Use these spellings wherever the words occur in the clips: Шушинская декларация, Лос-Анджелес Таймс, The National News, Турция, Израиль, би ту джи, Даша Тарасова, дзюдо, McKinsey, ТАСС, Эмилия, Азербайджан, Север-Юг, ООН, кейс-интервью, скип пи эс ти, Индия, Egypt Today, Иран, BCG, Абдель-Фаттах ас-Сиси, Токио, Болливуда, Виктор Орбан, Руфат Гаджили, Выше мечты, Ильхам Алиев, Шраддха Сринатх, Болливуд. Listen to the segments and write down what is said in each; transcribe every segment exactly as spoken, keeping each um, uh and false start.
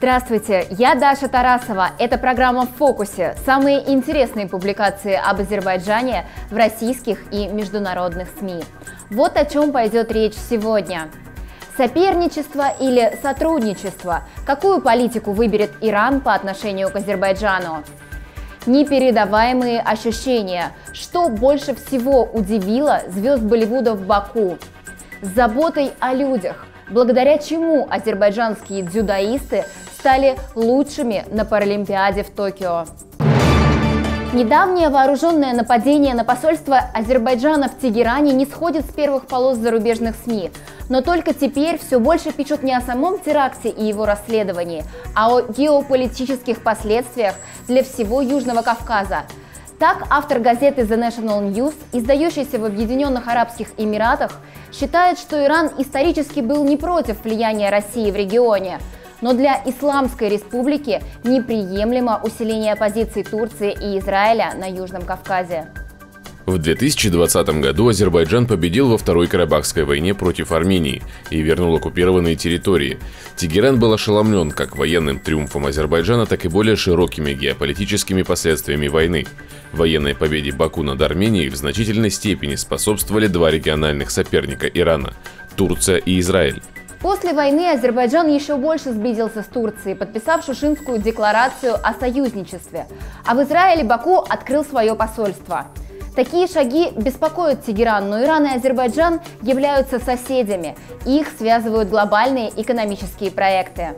Здравствуйте, я Даша Тарасова. Это программа «В фокусе». Самые интересные публикации об Азербайджане в российских и международных СМИ. Вот о чем пойдет речь сегодня. Соперничество или сотрудничество? Какую политику выберет Иран по отношению к Азербайджану? Непередаваемые ощущения. Что больше всего удивило звезд Болливуда в Баку? С заботой о людях. Благодаря чему азербайджанские дзюдоисты стали лучшими на Паралимпиаде в Токио. Недавнее вооруженное нападение на посольство Азербайджана в Тегеране не сходит с первых полос зарубежных СМИ. Но только теперь все больше пишут не о самом теракте и его расследовании, а о геополитических последствиях для всего Южного Кавказа. Так, автор газеты The National News, издающийся в Объединенных Арабских Эмиратах, считает, что Иран исторически был не против влияния России в регионе, но для Исламской Республики неприемлемо усиление позиций Турции и Израиля на Южном Кавказе. В две тысячи двадцатом году Азербайджан победил во Второй Карабахской войне против Армении и вернул оккупированные территории. Тегеран был ошеломлен как военным триумфом Азербайджана, так и более широкими геополитическими последствиями войны. Военной победе Баку над Арменией в значительной степени способствовали два региональных соперника Ирана – Турция и Израиль. После войны Азербайджан еще больше сблизился с Турцией, подписав Шушинскую декларацию о союзничестве, а в Израиле Баку открыл свое посольство. Такие шаги беспокоят Тегеран, но Иран и Азербайджан являются соседями. Их связывают глобальные экономические проекты.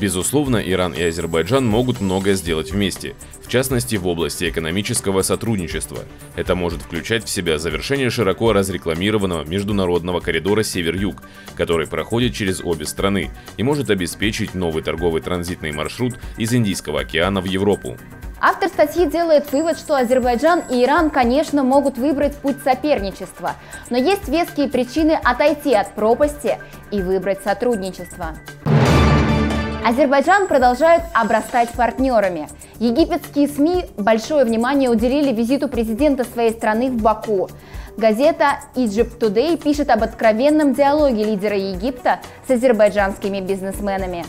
Безусловно, Иран и Азербайджан могут многое сделать вместе, в частности в области экономического сотрудничества. Это может включать в себя завершение широко разрекламированного международного коридора Север-Юг, который проходит через обе страны и может обеспечить новый торговый транзитный маршрут из Индийского океана в Европу. Автор статьи делает вывод, что Азербайджан и Иран, конечно, могут выбрать путь соперничества, но есть веские причины отойти от пропасти и выбрать сотрудничество. Азербайджан продолжает обрастать партнерами. Египетские СМИ большое внимание уделили визиту президента своей страны в Баку. Газета Egypt Today пишет об откровенном диалоге лидера Египта с азербайджанскими бизнесменами.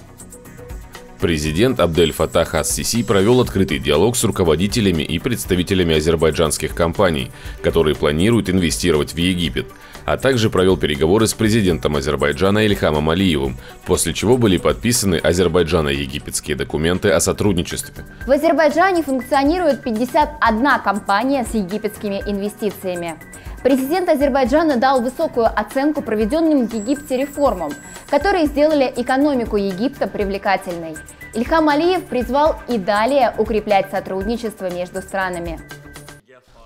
Президент Абдель-Фаттах ас-Сиси провел открытый диалог с руководителями и представителями азербайджанских компаний, которые планируют инвестировать в Египет, а также провел переговоры с президентом Азербайджана Ильхамом Алиевым, после чего были подписаны азербайджано-египетские документы о сотрудничестве. В Азербайджане функционирует пятьдесят одна компания с египетскими инвестициями. Президент Азербайджана дал высокую оценку проведенным в Египте реформам, которые сделали экономику Египта привлекательной. Ильхам Алиев призвал и далее укреплять сотрудничество между странами.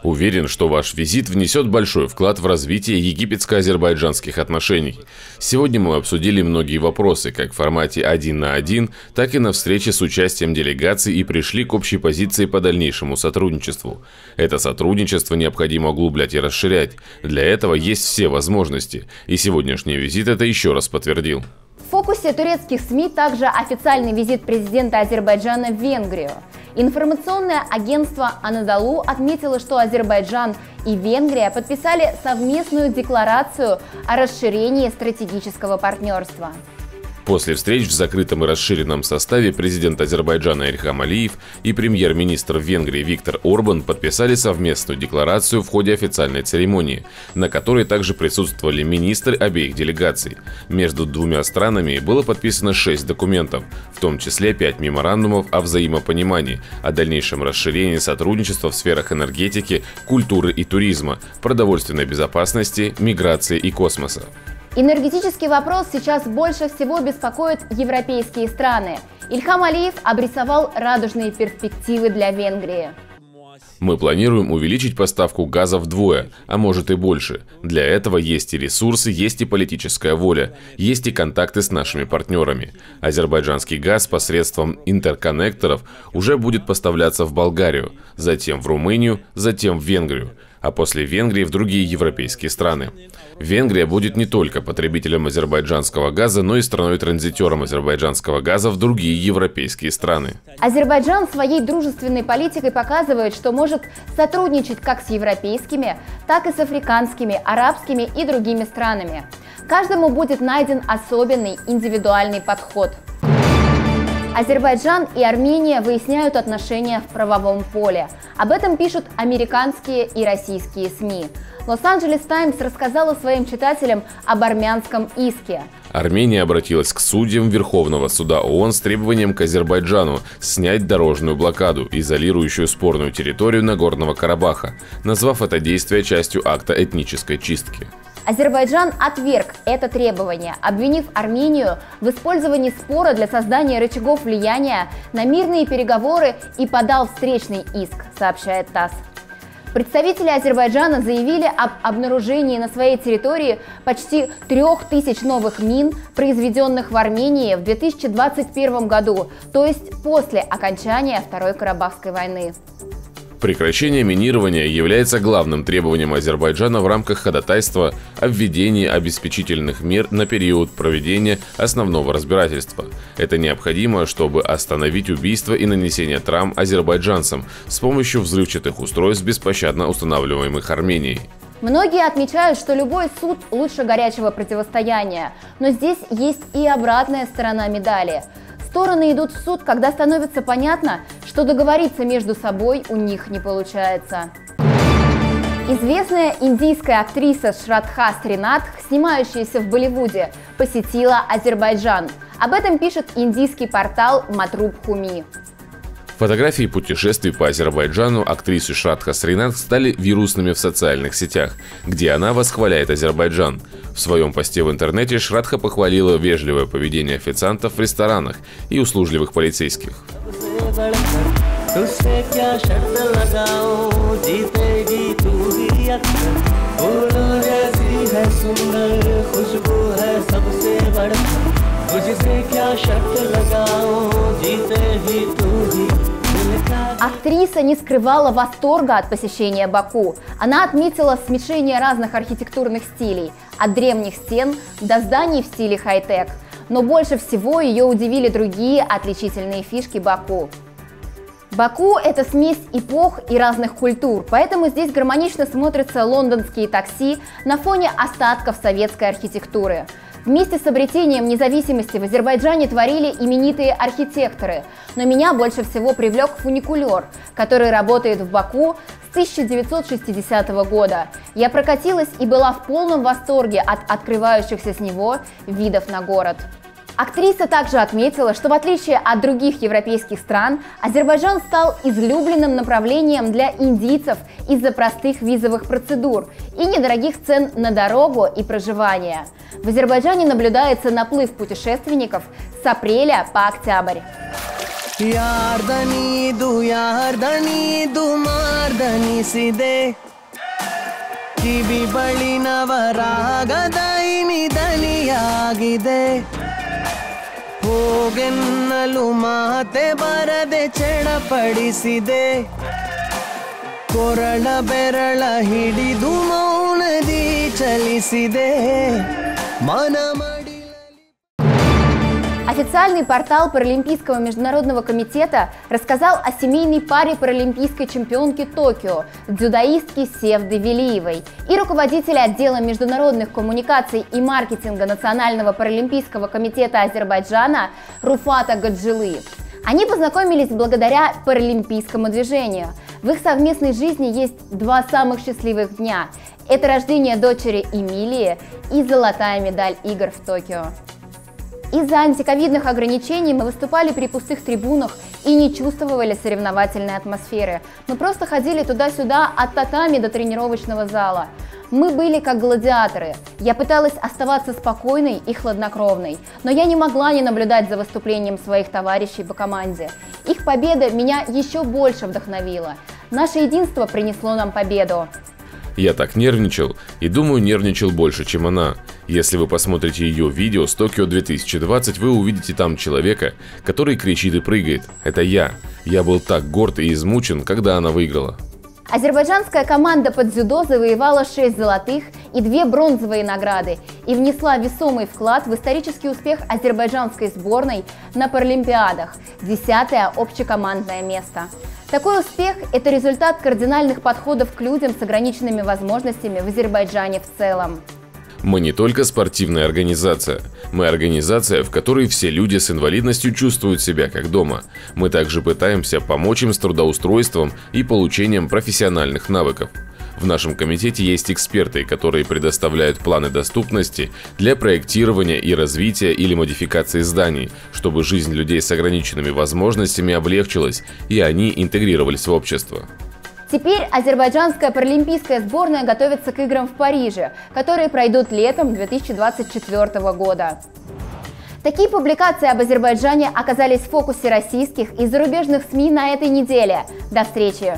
Уверен, что ваш визит внесет большой вклад в развитие египетско-азербайджанских отношений. Сегодня мы обсудили многие вопросы, как в формате один на один, так и на встрече с участием делегаций и пришли к общей позиции по дальнейшему сотрудничеству. Это сотрудничество необходимо углублять и расширять. Для этого есть все возможности, и сегодняшний визит это еще раз подтвердил. В фокусе турецких СМИ также официальный визит президента Азербайджана в Венгрию. Информационное агентство Анадолу отметило, что Азербайджан и Венгрия подписали совместную декларацию о расширении стратегического партнерства. После встреч в закрытом и расширенном составе президент Азербайджана Ильхам Алиев и премьер-министр Венгрии Виктор Орбан подписали совместную декларацию в ходе официальной церемонии, на которой также присутствовали министры обеих делегаций. Между двумя странами было подписано шесть документов, в том числе пять меморандумов о взаимопонимании, о дальнейшем расширении сотрудничества в сферах энергетики, культуры и туризма, продовольственной безопасности, миграции и космоса. Энергетический вопрос сейчас больше всего беспокоит европейские страны. Ильхам Алиев обрисовал радужные перспективы для Венгрии. Мы планируем увеличить поставку газа вдвое, а может и больше. Для этого есть и ресурсы, есть и политическая воля, есть и контакты с нашими партнерами. Азербайджанский газ посредством интерконнекторов уже будет поставляться в Болгарию, затем в Румынию, затем в Венгрию, а после Венгрии в другие европейские страны. Венгрия будет не только потребителем азербайджанского газа, но и страной-транзитером азербайджанского газа в другие европейские страны. Азербайджан своей дружественной политикой показывает, что может сотрудничать как с европейскими, так и с африканскими, арабскими и другими странами. Каждому будет найден особенный индивидуальный подход. Азербайджан и Армения выясняют отношения в правовом поле. Об этом пишут американские и российские СМИ. Лос-Анджелес Таймс рассказала своим читателям об армянском иске. Армения обратилась к судьям Верховного суда ООН с требованием к Азербайджану снять дорожную блокаду, изолирующую спорную территорию Нагорного Карабаха, назвав это действие частью акта этнической чистки. Азербайджан отверг это требование, обвинив Армению в использовании спора для создания рычагов влияния на мирные переговоры и подал встречный иск, сообщает ТАСС. Представители Азербайджана заявили об обнаружении на своей территории почти трех тысяч новых мин, произведенных в Армении в две тысячи двадцать первом году, то есть после окончания Второй Карабахской войны. Прекращение минирования является главным требованием Азербайджана в рамках ходатайства о введении обеспечительных мер на период проведения основного разбирательства. Это необходимо, чтобы остановить убийство и нанесение травм азербайджанцам с помощью взрывчатых устройств, беспощадно устанавливаемых Арменией. Многие отмечают, что любой суд лучше горячего противостояния, но здесь есть и обратная сторона медали. Стороны идут в суд, когда становится понятно, что договориться между собой у них не получается. Известная индийская актриса Шраддха Сринатх, снимающаяся в Болливуде, посетила Азербайджан. Об этом пишет индийский портал Матруб Хуми. Фотографии путешествий по Азербайджану актрисы Шраддха Сринатх стали вирусными в социальных сетях, где она восхваляет Азербайджан. В своем посте в интернете Шраддха похвалила вежливое поведение официантов в ресторанах и услужливых полицейских. Актриса не скрывала восторга от посещения Баку. Она отметила смешение разных архитектурных стилей, от древних стен до зданий в стиле хай-тек. Но больше всего ее удивили другие отличительные фишки Баку. Баку – это смесь эпох и разных культур, поэтому здесь гармонично смотрятся лондонские такси на фоне остатков советской архитектуры. Вместе с обретением независимости в Азербайджане творили именитые архитекторы, но меня больше всего привлек фуникулер, который работает в Баку с тысяча девятьсот шестидесятого года. Я прокатилась и была в полном восторге от открывающихся с него видов на город. Актриса также отметила, что в отличие от других европейских стран, Азербайджан стал излюбленным направлением для индийцев из-за простых визовых процедур и недорогих цен на дорогу и проживание. В Азербайджане наблюдается наплыв путешественников с апреля по октябрь. Официальный портал Паралимпийского международного комитета рассказал о семейной паре паралимпийской чемпионки Токио, дзюдоистки Севды Велиевой, и руководителя отдела международных коммуникаций и маркетинга Национального паралимпийского комитета Азербайджана Руфата Гаджили. Они познакомились благодаря паралимпийскому движению. В их совместной жизни есть два самых счастливых дня – это рождение дочери Эмилии и золотая медаль игр в Токио. Из-за антиковидных ограничений мы выступали при пустых трибунах и не чувствовали соревновательной атмосферы. Мы просто ходили туда-сюда, от татами до тренировочного зала. Мы были как гладиаторы. Я пыталась оставаться спокойной и хладнокровной, но я не могла не наблюдать за выступлением своих товарищей по команде. Их победа меня еще больше вдохновила. Наше единство принесло нам победу. Я так нервничал и, думаю, нервничал больше, чем она. Если вы посмотрите ее видео с Токио две тысячи двадцать, вы увидите там человека, который кричит и прыгает. Это я. Я был так горд и измучен, когда она выиграла. Азербайджанская команда по дзюдо завоевала шесть золотых и две бронзовые награды и внесла весомый вклад в исторический успех азербайджанской сборной на Паралимпиадах – десятое общекомандное место. Такой успех – это результат кардинальных подходов к людям с ограниченными возможностями в Азербайджане в целом. Мы не только спортивная организация. Мы организация, в которой все люди с инвалидностью чувствуют себя как дома. Мы также пытаемся помочь им с трудоустройством и получением профессиональных навыков. В нашем комитете есть эксперты, которые предоставляют планы доступности для проектирования и развития или модификации зданий, чтобы жизнь людей с ограниченными возможностями облегчилась и они интегрировались в общество. Теперь азербайджанская паралимпийская сборная готовится к играм в Париже, которые пройдут летом две тысячи двадцать четвёртого года. Такие публикации об Азербайджане оказались в фокусе российских и зарубежных СМИ на этой неделе. До встречи!